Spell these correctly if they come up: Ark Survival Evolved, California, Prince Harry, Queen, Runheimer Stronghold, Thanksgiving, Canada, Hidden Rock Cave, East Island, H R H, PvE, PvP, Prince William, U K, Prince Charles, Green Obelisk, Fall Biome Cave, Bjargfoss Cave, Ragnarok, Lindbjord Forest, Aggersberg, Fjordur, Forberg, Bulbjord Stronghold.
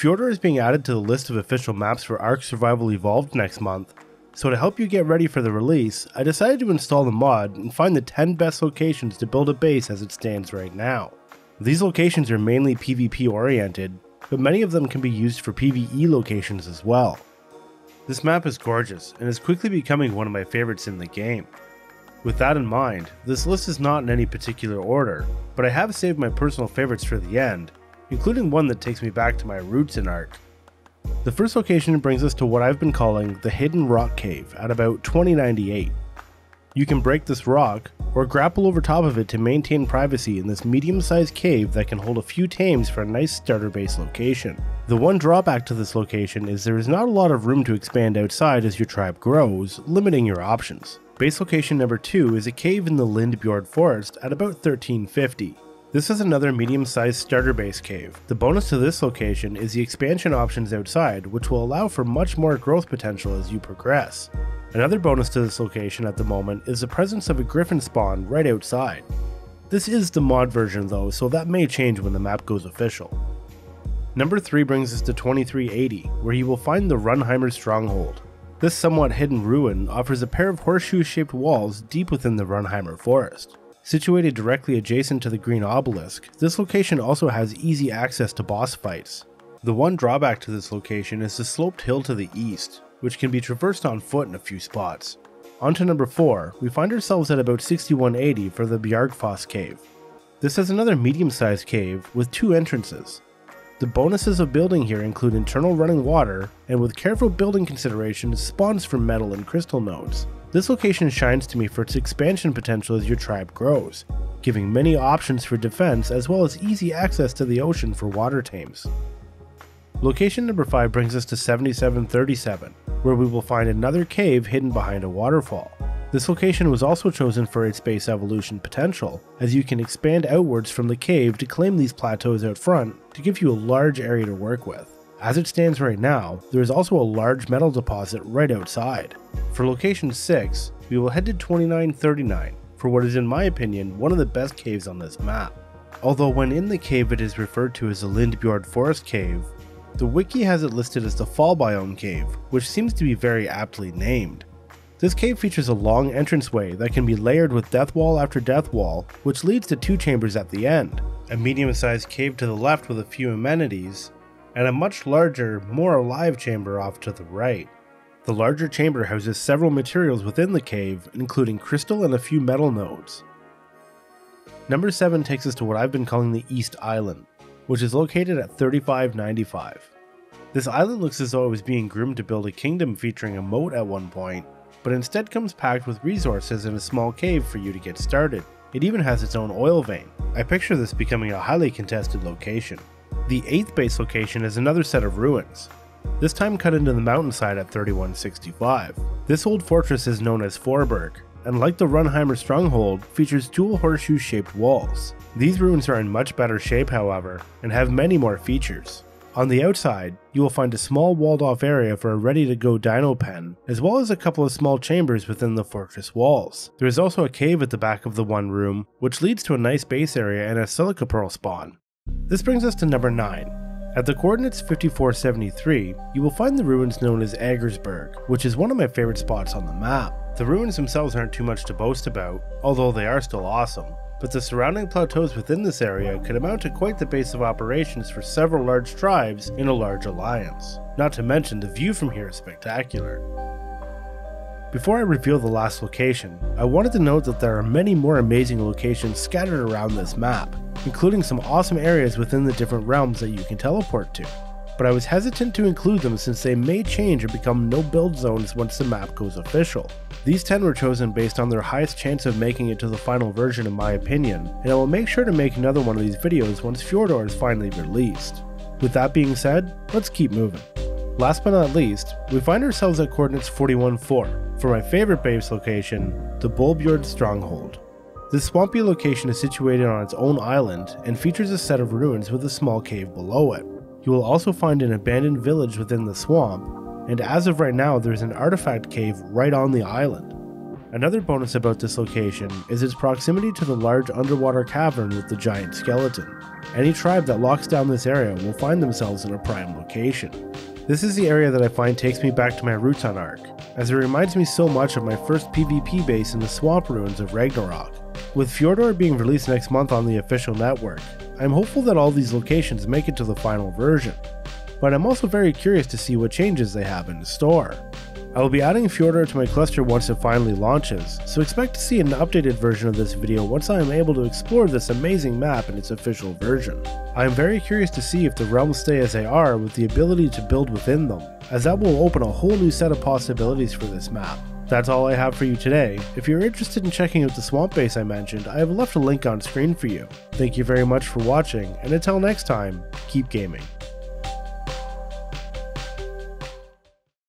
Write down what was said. Fjordur is being added to the list of official maps for Ark Survival Evolved next month, so to help you get ready for the release, I decided to install the mod and find the 10 best locations to build a base as it stands right now. These locations are mainly PvP oriented, but many of them can be used for PvE locations as well. This map is gorgeous and is quickly becoming one of my favorites in the game. With that in mind, this list is not in any particular order, but I have saved my personal favorites for the end, including one that takes me back to my roots in Ark. The first location brings us to what I've been calling the Hidden Rock Cave at about 2098. You can break this rock, or grapple over top of it to maintain privacy in this medium-sized cave that can hold a few tames for a nice starter base location. The one drawback to this location is there is not a lot of room to expand outside as your tribe grows, limiting your options. Base location number 2 is a cave in the Lindbjord Forest at about 1350. This is another medium-sized starter base cave. The bonus to this location is the expansion options outside, which will allow for much more growth potential as you progress. Another bonus to this location at the moment is the presence of a griffin spawn right outside. This is the mod version though, so that may change when the map goes official. Number 3 brings us to 2380, where you will find the Runheimer Stronghold. This somewhat hidden ruin offers a pair of horseshoe-shaped walls deep within the Runheimer Forest. Situated directly adjacent to the Green Obelisk, this location also has easy access to boss fights. The one drawback to this location is the sloped hill to the east, which can be traversed on foot in a few spots. On to number 4, we find ourselves at about 6180 for the Bjargfoss Cave. This is another medium-sized cave with 2 entrances. The bonuses of building here include internal running water, and with careful building considerations, spawns from metal and crystal nodes. This location shines to me for its expansion potential as your tribe grows, giving many options for defense as well as easy access to the ocean for water tames. Location number 5 brings us to 7737, where we will find another cave hidden behind a waterfall. This location was also chosen for its base evolution potential, as you can expand outwards from the cave to claim these plateaus out front to give you a large area to work with. As it stands right now, there is also a large metal deposit right outside. For location 6, we will head to 2939 for what is in my opinion one of the best caves on this map. Although when in the cave it is referred to as the Lindbjord Forest Cave, the wiki has it listed as the Fall Biome Cave, which seems to be very aptly named. This cave features a long entranceway that can be layered with death wall after death wall, which leads to 2 chambers at the end, a medium-sized cave to the left with a few amenities, and a much larger, more alive chamber off to the right. The larger chamber houses several materials within the cave, including crystal and a few metal nodes. Number 7 takes us to what I've been calling the East Island, which is located at 3595. This island looks as though it was being groomed to build a kingdom featuring a moat at one point, but instead comes packed with resources in a small cave for you to get started. It even has its own oil vein. I picture this becoming a highly contested location. The 8th base location is another set of ruins, this time cut into the mountainside at 3165. This old fortress is known as Forberg, and like the Runheimer Stronghold, features dual horseshoe-shaped walls. These ruins are in much better shape however, and have many more features. On the outside, you will find a small walled-off area for a ready-to-go dino pen, as well as a couple of small chambers within the fortress walls. There is also a cave at the back of the one room, which leads to a nice base area and a silica pearl spawn. This brings us to number 9. At the coordinates 5473, you will find the ruins known as Aggersberg, which is one of my favorite spots on the map. The ruins themselves aren't too much to boast about, although they are still awesome, but the surrounding plateaus within this area could amount to quite the base of operations for several large tribes in a large alliance. Not to mention, the view from here is spectacular. Before I reveal the last location, I wanted to note that there are many more amazing locations scattered around this map, including some awesome areas within the different realms that you can teleport to, but I was hesitant to include them since they may change or become no-build zones once the map goes official. These 10 were chosen based on their highest chance of making it to the final version in my opinion, and I will make sure to make another one of these videos once Fjordur is finally released. With that being said, let's keep moving. Last but not least, we find ourselves at coordinates 414 for my favorite base location, the Bulbjord Stronghold. This swampy location is situated on its own island and features a set of ruins with a small cave below it. You will also find an abandoned village within the swamp, and as of right now there is an artifact cave right on the island. Another bonus about this location is its proximity to the large underwater cavern with the giant skeleton. Any tribe that locks down this area will find themselves in a prime location. This is the area that I find takes me back to my roots on Ark, as it reminds me so much of my first PvP base in the swamp ruins of Ragnarok. With Fjordur being released next month on the official network, I'm hopeful that all these locations make it to the final version, but I'm also very curious to see what changes they have in store. I will be adding Fjordur to my cluster once it finally launches, so expect to see an updated version of this video once I am able to explore this amazing map in its official version. I am very curious to see if the realms stay as they are with the ability to build within them, as that will open a whole new set of possibilities for this map. That's all I have for you today. If you're interested in checking out the swamp base I mentioned, I have left a link on screen for you. Thank you very much for watching, and until next time, keep gaming.